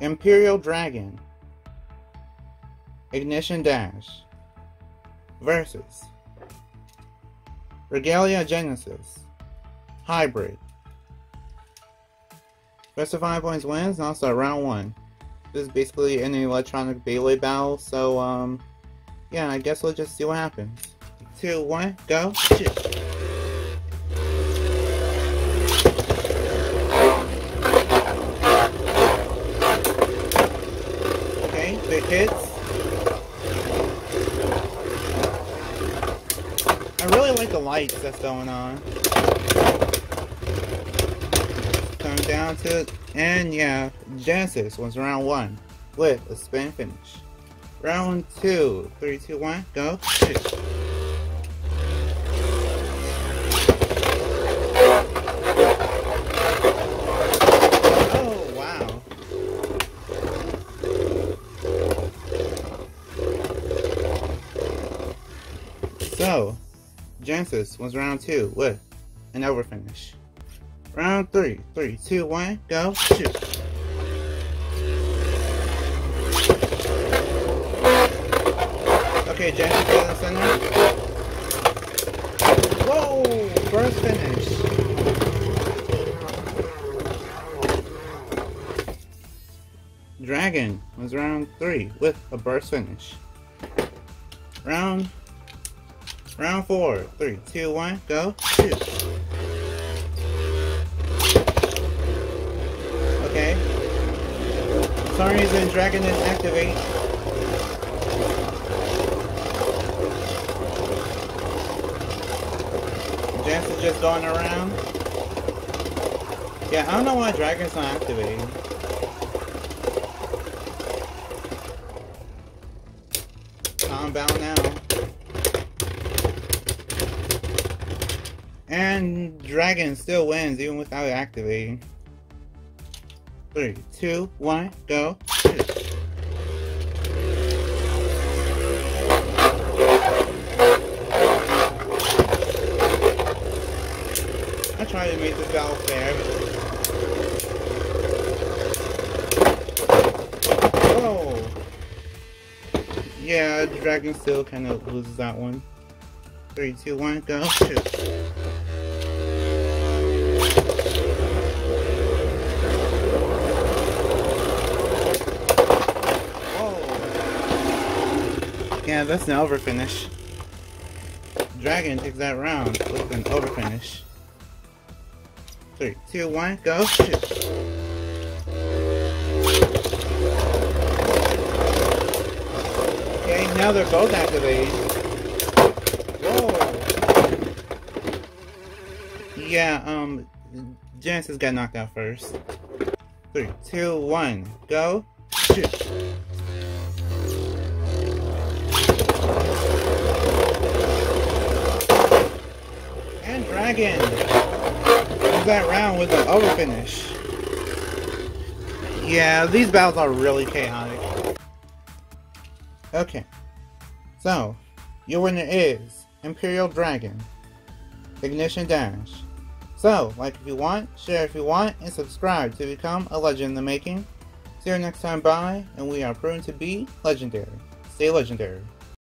Imperial Dragon Ignition Dash versus Regalia Genesis Hybrid. Best of 5 points wins, and I'll start round one. This is basically an electronic Beyblade battle, so, yeah, I guess we'll just see what happens. 2, 1, go, shoot! Okay, big hits. I really like the lights that's going on. Come down to it, and yeah, Genesis was round one with a spin finish. Round two, 3, 2, 1, go. Shoot. Oh wow! So, Genesis was round two with an overfinish. Round 3, 3, 2, 1, go, shoot! Okay, Genesis in the center. Whoa! First finish! Dragon was round 3 with a burst finish. Round 4, 3, 2, 1, go, shoot! Okay. For some reason, Dragon didn't activate. Genesis is just going around. Yeah, I don't know why Dragon's not activating. Combat now. And Dragon still wins even without activating. 3, 2, 1, go. Shoot. I tried to make this battle fair. Oh, yeah, Dragon still kind of loses that one. 3, 2, 1, go. Shoot. Yeah, that's an overfinish. Dragon takes that round with an overfinish. 3, 2, 1, go, shoot! Okay, now they're both activated. Whoa! Yeah, Genesis got knocked out first. 3, 2, 1, go, shoot! Dragon wins that round with an overfinish. Yeah, these battles are really chaotic. Okay, so your winner is Imperial Dragon Ignition Dash. So, like if you want, share if you want, and subscribe to become a legend in the making. See you next time, bye, and we are proven to be legendary. Stay legendary.